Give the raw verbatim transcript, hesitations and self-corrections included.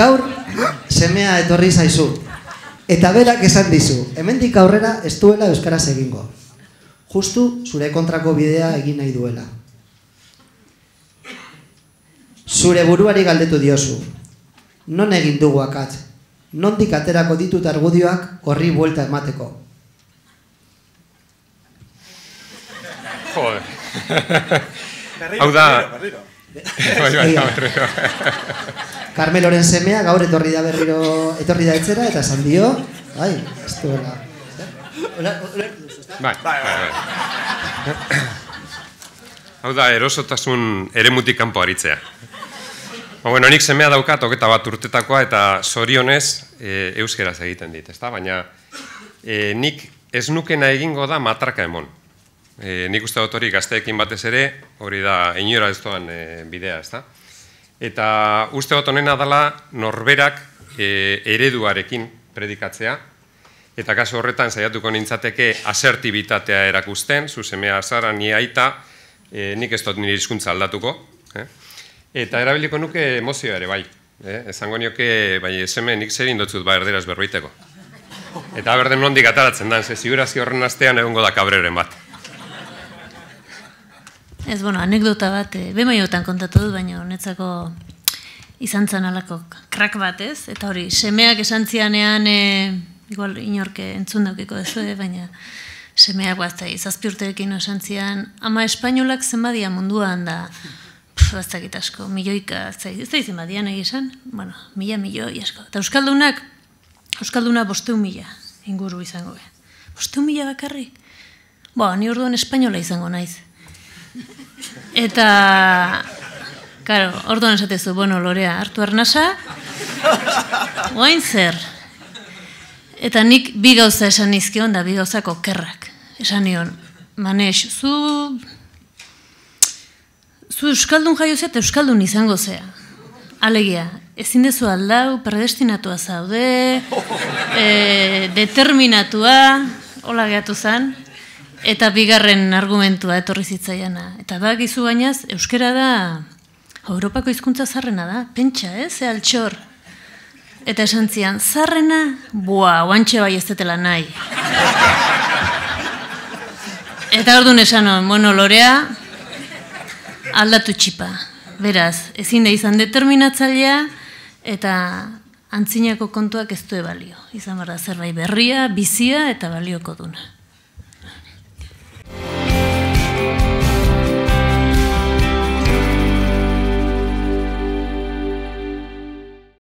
gaur semea etorri zaizu. Eta berak esan dizu, hemendik aurrera ez duela euskaraz egingo. Justu zure kontrako bidea egin nahi duela. Zure buruari galdetu diozu. Non egin dugu akatz? Nondik aterako ditut argudioak horri buelta emateko? Joder. Hau da... Karmeloren semea gaur etorri da berriro, etorri da etzera eta esan dio, bai, ez duela. Bai, bai, bai. Hau da, erosotasun eremutik kanpo aritzea. Bueno, nik semea daukat, hogeta bat urtetakoa eta zorionez euskeraz egiten dit, ezta? Baina nik ez nukena egingo da matraka emon. Nik uste dut hori gazteekin batez ere, hori da, inora ez doan bidea, ezta? Eta uste dut honena dela norberak ereduarekin predikatzea, eta kasu horretan saiatuko nintzateke asertibitatea erakusten, zuzemea zara ni aita, nik ez dut nire hizkuntza aldatuko, eta erabiliko nuke emozioa ere bai. Esango nioke, bai, eseme nik zer indotzut ba erderaz berroiteko. Eta berden nondik ataratzen dan, ze ziurazio horren astean egongo da kabreren bat. Ez, bueno, anekdota bat, bemaiotan kontatu dut, baina honetzako izan zan alako krak bat ez, eta hori, semeak esan zianean, igual inorke entzun daukiko dezu, baina semeak guaztai, zazpi urterekin esan zian, ama espainolak zenbadia munduan da, baztakit asko, milioika, ez da izen badian egizan, bueno, mila, milioi asko. Eta Euskaldunak, Euskalduna bosteun mila inguru izango be. Bosteun mila bakarrik? Boa, ni orduan espainola izango naiz. Eta, karo, orduan esatezu, bueno, lorea, hartu arnasa, guain zer. Eta nik bi gauza esan izkion da, bi gauzako kerrak. Esan nion, manex, zu... Zu Euskaldun jaio zea eta Euskaldun izango zea. Alegia, ezin dezu aldau, predestinatua zaude, determinatua, hola gehatu zan, eta bigarren argumentua etorri zitzaiana. Eta bak izu bainaz, euskera da, Europako hizkuntza zarrena da, pentsa, ez, ze altxor. Eta esan zian, zarrena, bua, oantxe bai ez detela nahi. Eta orduan esan, bueno, lorea, aldatu txipa, beraz, ezin da izan determinatzailea eta antzinako kontuak ez du ebalio. Izan behar da zerbait berria, bizia eta balioko duna.